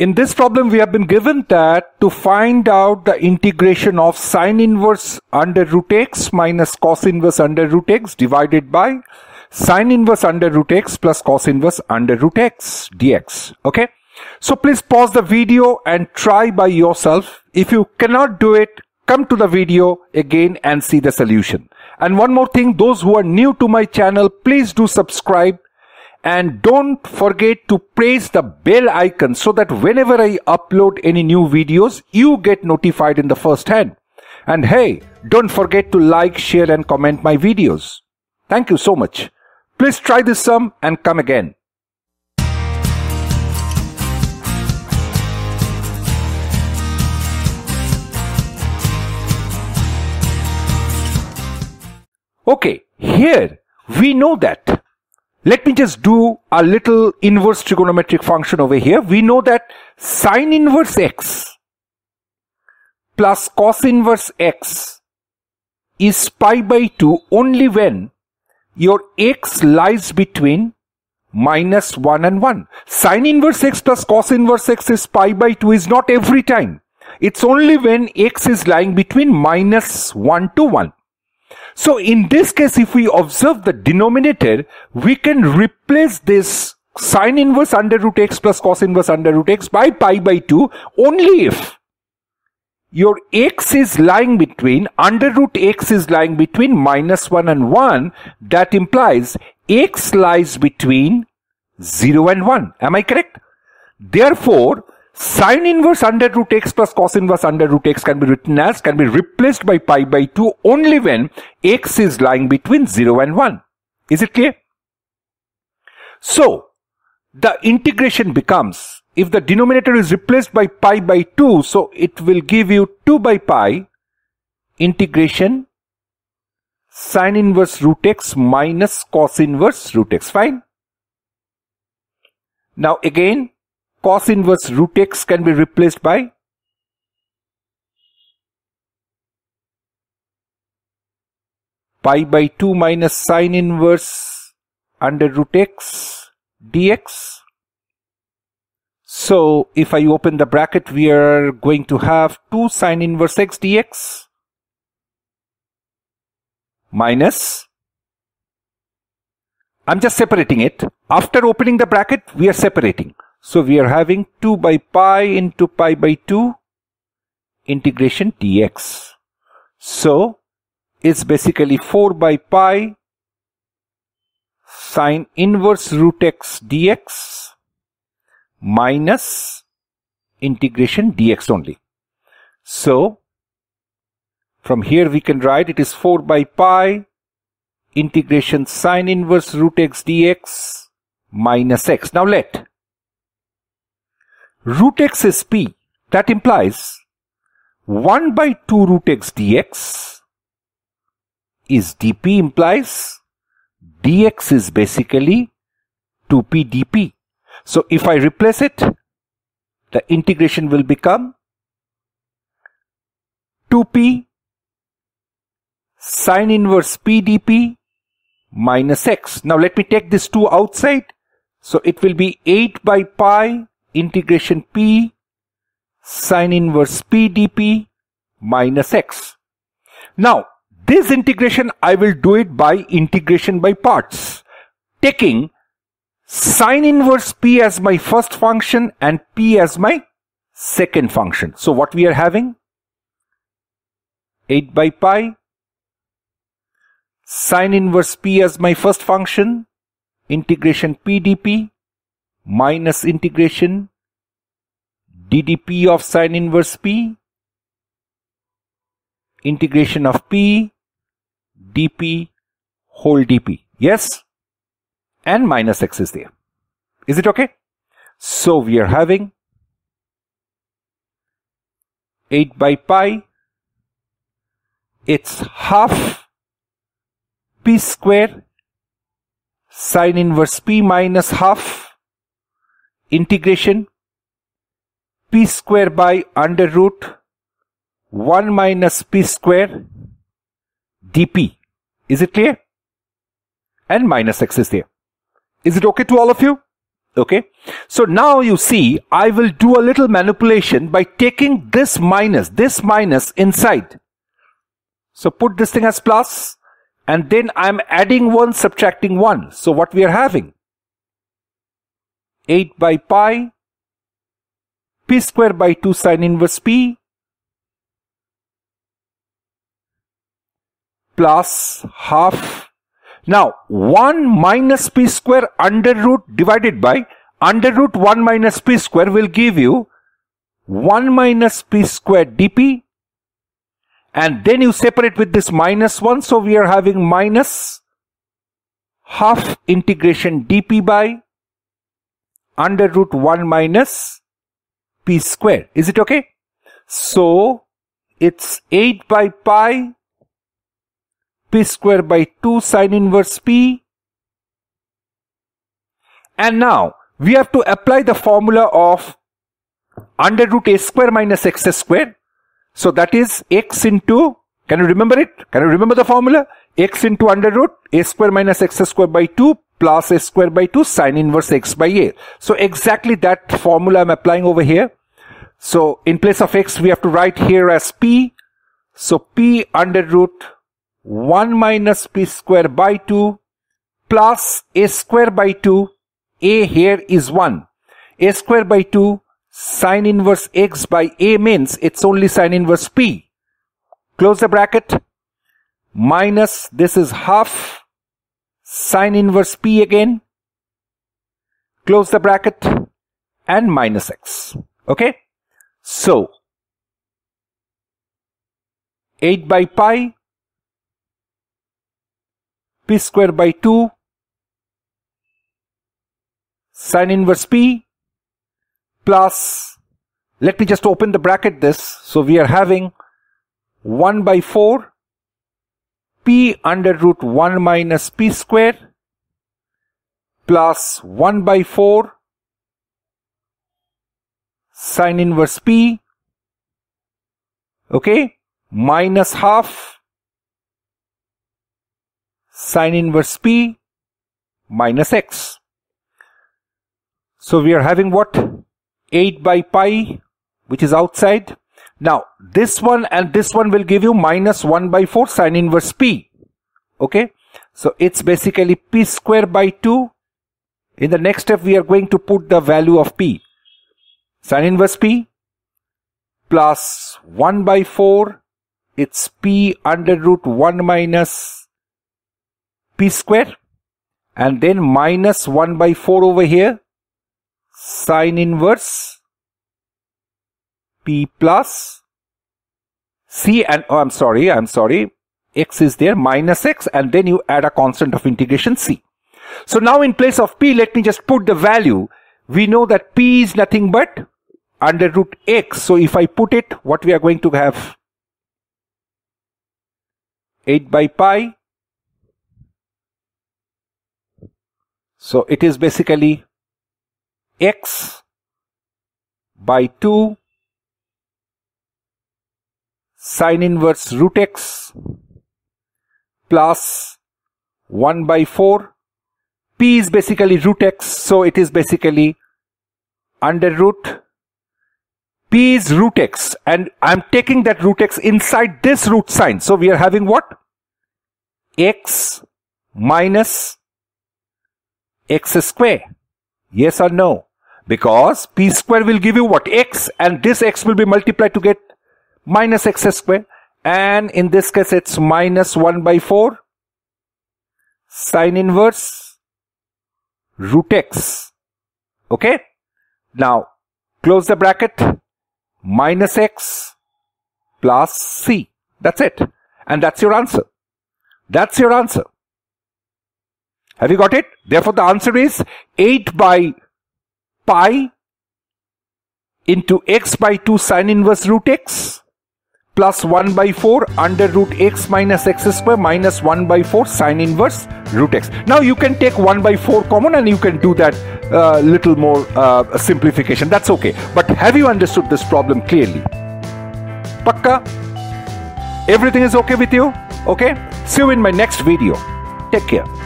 In this problem, we have been given that to find out the integration of sine inverse under root x minus cos inverse under root x divided by sine inverse under root x plus cos inverse under root x dx. Okay. So please pause the video and try by yourself. If you cannot do it, come to the video again and see the solution. And one more thing, those who are new to my channel, please do subscribe. And don't forget to press the bell icon so that whenever I upload any new videos, you get notified in the first hand. And hey, don't forget to like, share and comment my videos. Thank you so much. Please try this sum and come again. Okay, here we know that. Let me just do a little inverse trigonometric function over here. We know that sine inverse x plus cos inverse x is pi by 2 only when your x lies between minus 1 and 1. Sine inverse x plus cos inverse x is pi by 2 is not every time. It's only when x is lying between minus 1 to 1. So in this case, if we observe the denominator, we can replace this sine inverse under root x plus cos inverse under root x by pi by 2 only if your x is lying between, under root x is lying between minus 1 and 1. That implies x lies between 0 and 1. Am I correct? Therefore, sine inverse under root x plus cos inverse under root x can be replaced by pi by 2 only when x is lying between 0 and 1. Is it clear? So, the integration becomes, if the denominator is replaced by pi by 2, so it will give you 2 by pi integration sine inverse root x minus cos inverse root x. Fine. Now again, cos inverse root x can be replaced by pi by 2 minus sine inverse under root x dx. So, if I open the bracket, we are going to have 2 sine inverse x dx minus, I'm just separating it. After opening the bracket, we are separating. So, we are having 2 by pi into pi by 2 integration dx. So, it's basically 4 by pi sine inverse root x dx minus integration dx only. So, from here we can write it is 4 by pi integration sine inverse root x dx minus x. Now, let root x is p, that implies 1 by 2 root x dx is dp, implies dx is basically 2p dp. So if I replace it, the integration will become 2p sine inverse p dp minus x. Now let me take this 2 outside. So it will be 8 by pi integration p sine inverse p dp minus x. Now, this integration I will do it by integration by parts, taking sine inverse p as my first function and p as my second function. So, what we are having? 8 by pi sine inverse p as my first function, integration p dp minus integration ddp of sine inverse p integration of p dp whole dp. Yes? And minus x is there. Is it okay? So we are having 8 by pi, it's half p square sine inverse p minus half integration p square by under root 1 minus p square dp. Is it clear? And minus x is there. Is it okay to all of you? Okay, so now you see I will do a little manipulation by taking this minus inside. So put this thing as plus, and then I'm adding 1, subtracting 1. So what we are having? 8 by pi, p square by 2 sine inverse p, plus half. Now 1 minus p square under root divided by under root 1 minus p square will give you 1 minus p square dp, and then you separate with this minus 1, so we are having minus half integration dp by under root 1 minus p square. Is it okay? So it's 8 by pi p square by 2 sine inverse p. And now we have to apply the formula of under root a square minus x square. So that is x into, can you remember it? Can you remember the formula? X into under root a square minus x square by 2 plus a square by 2 sine inverse x by a. So exactly that formula I'm applying over here. So in place of x we have to write here as p. So p under root 1 minus p square by 2 plus a square by 2, a here is 1, a square by 2 sine inverse x by a means it's only sine inverse p, close the bracket, minus this is half sine inverse p again, close the bracket, and minus x. Okay, so 8 by pi p square by 2 sine inverse p plus, let me just open the bracket this, so we are having 1 by 4 p under root 1 minus p square plus 1 by 4 sine inverse p, okay, minus half sine inverse p minus x. So we are having what? 8 by pi, which is outside. Now this one and this one will give you minus 1 by 4 sine inverse p. Okay, so it's basically p square by 2. In the next step we are going to put the value of p, sine inverse p plus 1 by 4, it's p under root 1 minus p square, and then minus 1 by 4 over here sine inverse p plus c, and oh, I'm sorry, x is there, minus x, and then you add a constant of integration c. So now in place of p, let me just put the value. We know that p is nothing but under root x, so if I put it, what we are going to have? 8 by pi. So it is basically x by 2 sine inverse root x plus 1 by 4. P is basically root x, so it is basically under root. P is root x, and I am taking that root x inside this root sign. So we are having what? X minus x square. Yes or no? Because p square will give you what? X, and this x will be multiplied to get minus x square, and in this case it's minus 1 by 4 sine inverse root x. Okay, now close the bracket, minus x plus c. That's it, and that's your answer. That's your answer. Have you got it? Therefore, the answer is 8 by pi into x by 2 sine inverse root x plus 1 by 4 under root x minus x square minus 1 by 4 sine inverse root x. Now, you can take 1 by 4 common and you can do that little more simplification. That's okay. But have you understood this problem clearly? Pakka? Everything is okay with you? Okay? See you in my next video. Take care.